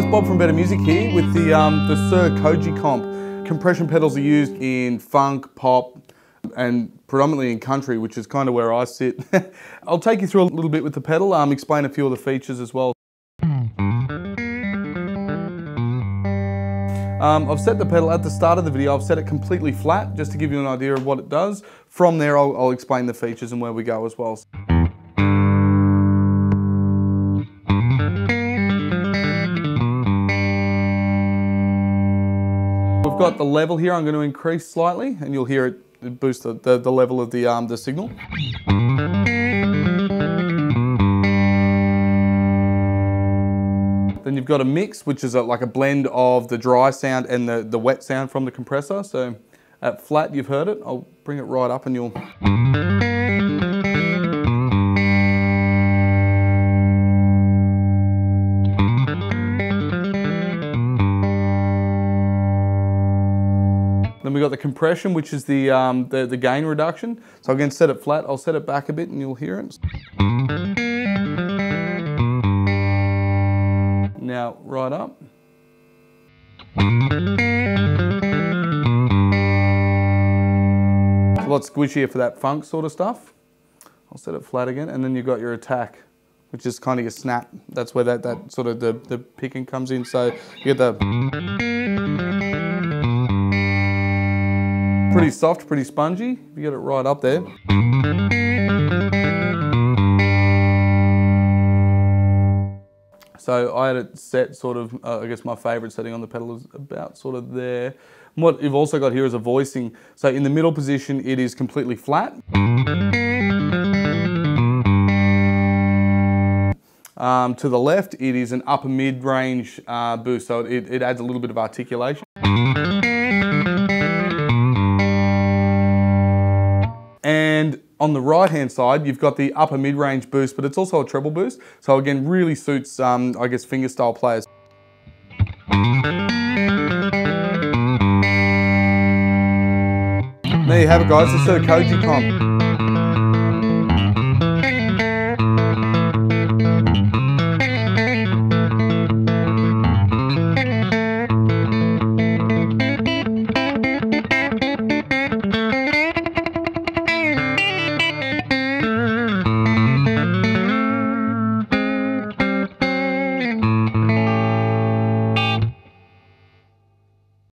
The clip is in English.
guys, Bob from Better Music here with the Suhr Koji Comp. Compression pedals are used in funk, pop, and predominantly in country, which is kind of where I sit. I'll take you through a little bit with the pedal, explain a few of the features as well. I've set the pedal at the start of the video, I've set it completely flat, just to give you an idea of what it does. From there, I'll explain the features and where we go as well. We've got the level here. I'm going to increase slightly and you'll hear it boost the level of the signal. Then you've got a mix, which is like a blend of the dry sound and the wet sound from the compressor. So at flat, you've heard it. I'll bring it right up and you'll... Then we've got the compression, which is the gain reduction. So again, set it flat, I'll set it back a bit and you'll hear it. Now, right up. It's a lot squishier for that funk sort of stuff. I'll set it flat again, and then you've got your attack, which is kind of your snap. That's where that sort of the picking comes in. So you get the... Pretty soft, pretty spongy. You get it right up there. So I had it set sort of, I guess my favorite setting on the pedal is about sort of there. And what you've also got here is a voicing. So in the middle position, it is completely flat. To the left, it is an upper mid-range boost. So it adds a little bit of articulation. And on the right-hand side, you've got the upper mid-range boost, but it's also a treble boost. So again, really suits, I guess, fingerstyle players. There you have it, guys. The Suhr Koji Comp.